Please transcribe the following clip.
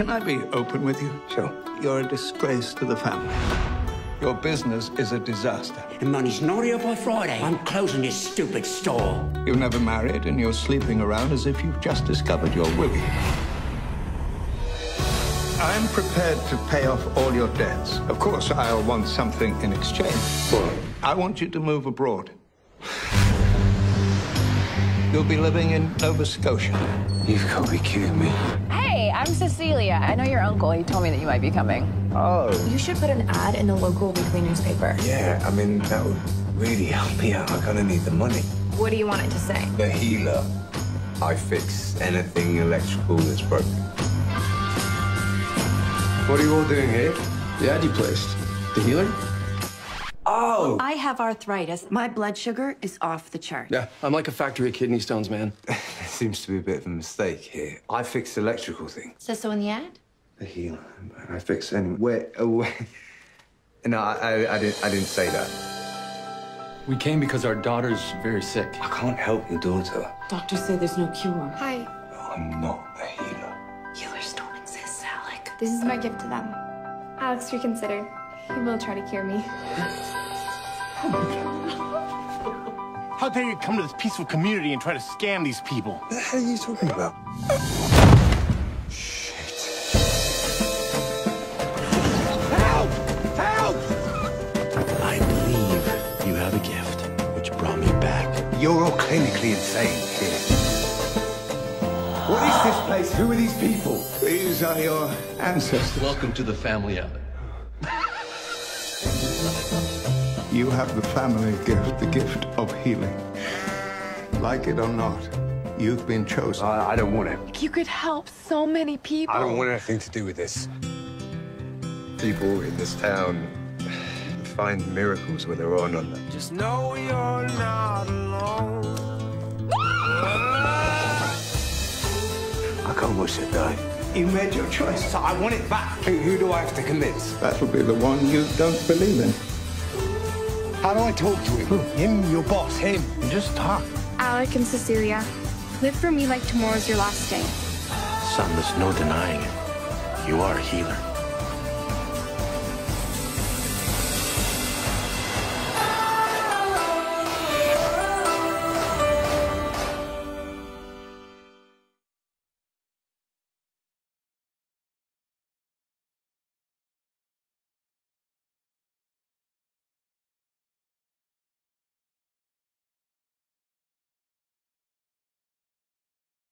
Can I be open with you? Sure. You're a disgrace to the family. Your business is a disaster. The money's not here by Friday. I'm closing this stupid store. You've never married, and you're sleeping around as if you've just discovered your Willie. I'm prepared to pay off all your debts. Of course, I'll want something in exchange. What? I want you to move abroad. You'll be living in Nova Scotia. You've got to be kidding me. Hey, I'm Cecilia. I know your uncle. He told me that you might be coming. Oh. You should put an ad in the local weekly newspaper. Yeah, I mean, that would really help me out. I'm gonna need the money. What do you want it to say? The Healer. I fix anything electrical that's broken. What are you all doing here? The ad you placed. The Healer? Oh! I have arthritis. My blood sugar is off the chart. Yeah, I'm like a factory of kidney stones, man. There seems to be a bit of a mistake here. I fix electrical things. Says so in the ad? The Healer. I fix any... Wait. No, I didn't say that. We came because our daughter's very sick. I can't help your daughter. Doctors say there's no cure. Hi. No, I'm not the Healer. Healers don't exist, Alec. This is my gift to them. Alex, reconsider. He will try to cure me. How dare you come to this peaceful community and try to scam these people? What the hell are you talking about? Shit. Help! Help! I believe you have a gift which brought me back. You're all clinically insane here. What is this place? Who are these people? These are your ancestors. Welcome to the family, Alec. You have the family gift, the gift of healing. Like it or not, you've been chosen. I don't want it. You could help so many people. I don't want anything to do with this. People in this town find miracles when they're on them. Just know you're not alone. I can't watch it die. You made your choice, so I want it back. Who do I have to convince? That'll be the one you don't believe in. How do I talk to him? Who? Him, your boss, him. Just talk. Alec and Cecilia, live for me like tomorrow's your last day. Son, there's no denying it. You are a healer.